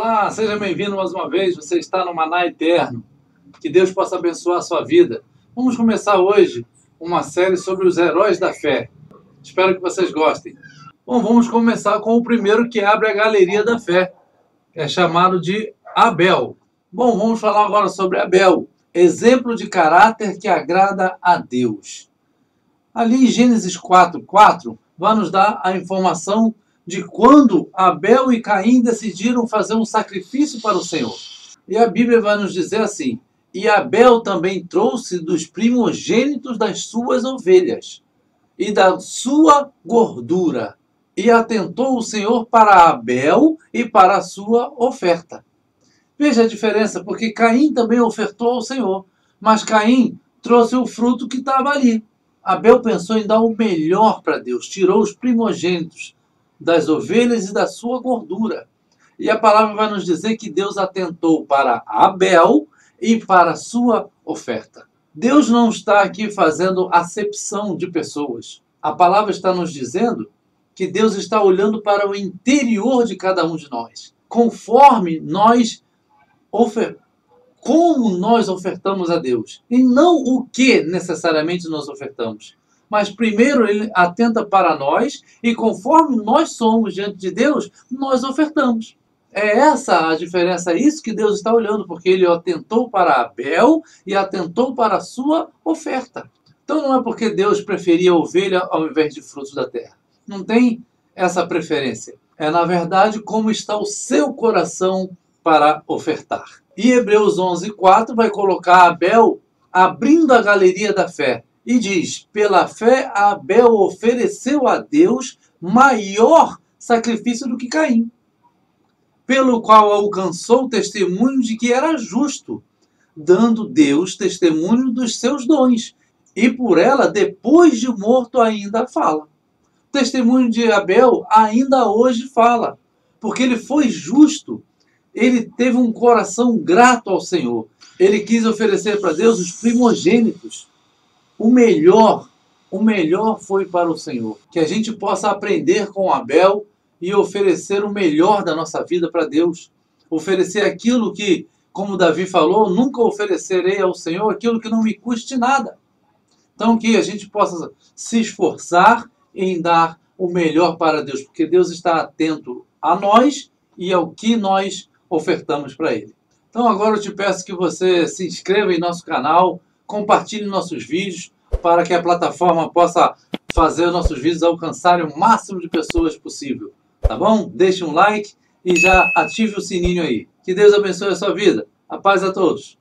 Olá, seja bem-vindo mais uma vez, você está no Maná Eterno, que Deus possa abençoar a sua vida. Vamos começar hoje uma série sobre os heróis da fé, espero que vocês gostem. Bom, vamos começar com o primeiro que abre a galeria da fé, é chamado de Abel. Bom, vamos falar agora sobre Abel, exemplo de caráter que agrada a Deus. Ali em Gênesis 4:4 vai nos dar a informação de quando Abel e Caim decidiram fazer um sacrifício para o Senhor. E a Bíblia vai nos dizer assim, e Abel também trouxe dos primogênitos das suas ovelhas e da sua gordura, e atentou o Senhor para Abel e para a sua oferta. Veja a diferença, porque Caim também ofertou ao Senhor, mas Caim trouxe o fruto que estava ali. Abel pensou em dar o melhor para Deus, tirou os primogênitos das ovelhas e da sua gordura. E a palavra vai nos dizer que Deus atentou para Abel e para a sua oferta. Deus não está aqui fazendo acepção de pessoas. A palavra está nos dizendo que Deus está olhando para o interior de cada um de nós, conforme nós ofertamos a Deus. E não o que necessariamente nós ofertamos. Mas primeiro ele atenta para nós e conforme nós somos diante de Deus, nós ofertamos. É essa a diferença, é isso que Deus está olhando, porque ele atentou para Abel e atentou para a sua oferta. Então não é porque Deus preferia ovelha ao invés de frutos da terra. Não tem essa preferência. É na verdade como está o seu coração para ofertar. E Hebreus 11:4 vai colocar Abel abrindo a galeria da fé. E diz, pela fé Abel ofereceu a Deus maior sacrifício do que Caim, pelo qual alcançou o testemunho de que era justo, dando Deus testemunho dos seus dons, e por ela, depois de morto, ainda fala. O testemunho de Abel ainda hoje fala, porque ele foi justo, ele teve um coração grato ao Senhor, ele quis oferecer para Deus os primogênitos. O melhor foi para o Senhor. Que a gente possa aprender com Abel e oferecer o melhor da nossa vida para Deus. Oferecer aquilo que, como Davi falou, nunca oferecerei ao Senhor aquilo que não me custe nada. Então que a gente possa se esforçar em dar o melhor para Deus, porque Deus está atento a nós e ao que nós ofertamos para Ele. Então agora eu te peço que você se inscreva em nosso canal, compartilhe nossos vídeos para que a plataforma possa fazer nossos vídeos alcançarem o máximo de pessoas possível, tá bom? Deixe um like e já ative o sininho aí. Que Deus abençoe a sua vida. A paz a todos.